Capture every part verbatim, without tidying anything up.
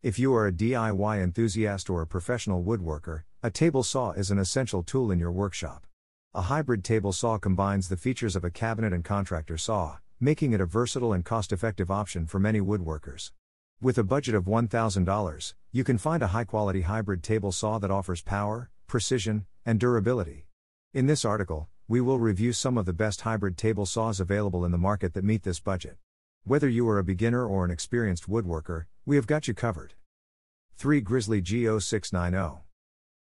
If you are a D I Y enthusiast or a professional woodworker, a table saw is an essential tool in your workshop. A hybrid table saw combines the features of a cabinet and contractor saw, making it a versatile and cost-effective option for many woodworkers. With a budget of one thousand dollars, you can find a high-quality hybrid table saw that offers power, precision, and durability. In this article, we will review some of the best hybrid table saws available in the market that meet this budget. Whether you are a beginner or an experienced woodworker, we have got you covered. three Grizzly G zero six nine zero.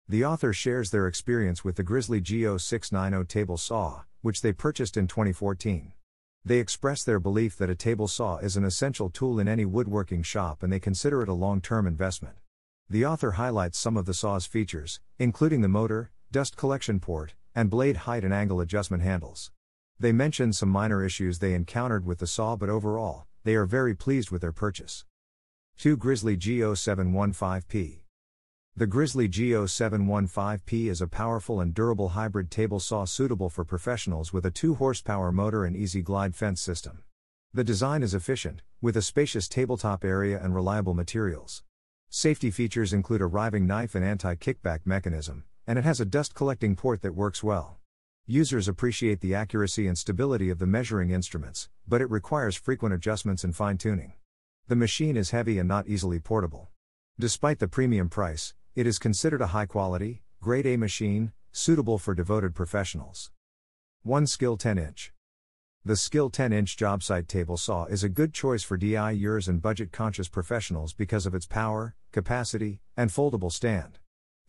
The author shares their experience with the Grizzly G zero six nine zero table saw, which they purchased in twenty fourteen. They express their belief that a table saw is an essential tool in any woodworking shop, and they consider it a long-term investment. The author highlights some of the saw's features, including the motor, dust collection port, and blade height and angle adjustment handles. They mention some minor issues they encountered with the saw, but overall, they are very pleased with their purchase. two Grizzly G zero seven one five P. The Grizzly G zero seven one five P is a powerful and durable hybrid table saw suitable for professionals with a two horsepower motor and easy glide fence system. The design is efficient, with a spacious tabletop area and reliable materials. Safety features include a riving knife and anti-kickback mechanism, and it has a dust-collecting port that works well. Users appreciate the accuracy and stability of the measuring instruments, but it requires frequent adjustments and fine-tuning. The machine is heavy and not easily portable. Despite the premium price, it is considered a high-quality, grade A machine, suitable for devoted professionals. one SKIL ten inch. The SKIL ten inch job site table saw is a good choice for D I Yers and budget-conscious professionals because of its power, capacity, and foldable stand.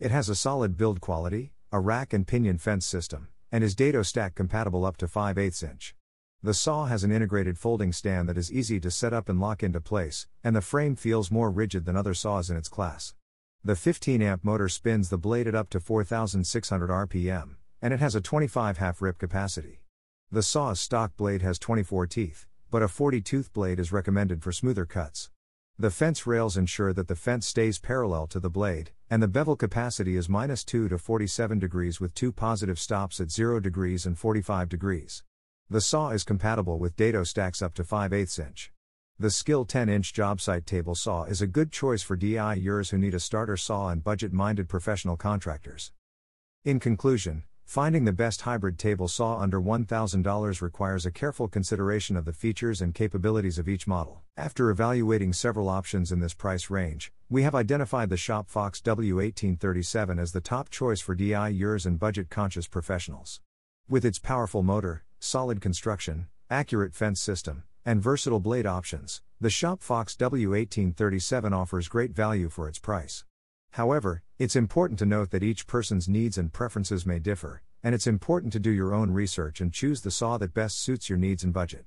It has a solid build quality, a rack and pinion fence system, and is dado stack compatible up to five eighths inch. The saw has an integrated folding stand that is easy to set up and lock into place, and the frame feels more rigid than other saws in its class. The fifteen amp motor spins the blade at up to four thousand six hundred R P M, and it has a twenty-five half rip capacity. The saw's stock blade has twenty-four teeth, but a forty tooth blade is recommended for smoother cuts. The fence rails ensure that the fence stays parallel to the blade, and the bevel capacity is minus two to forty-seven degrees with two positive stops at zero degrees and forty-five degrees. The saw is compatible with dado stacks up to five eighths inch. The SKIL ten inch job site table saw is a good choice for D I Yers who need a starter saw and budget-minded professional contractors. In conclusion, finding the best hybrid table saw under one thousand dollars requires a careful consideration of the features and capabilities of each model. After evaluating several options in this price range, we have identified the Shop Fox W eighteen thirty-seven as the top choice for D I Yers and budget-conscious professionals. With its powerful motor, solid construction, accurate fence system, and versatile blade options, the Shop Fox W eighteen thirty-seven offers great value for its price. However, it's important to note that each person's needs and preferences may differ, and it's important to do your own research and choose the saw that best suits your needs and budget.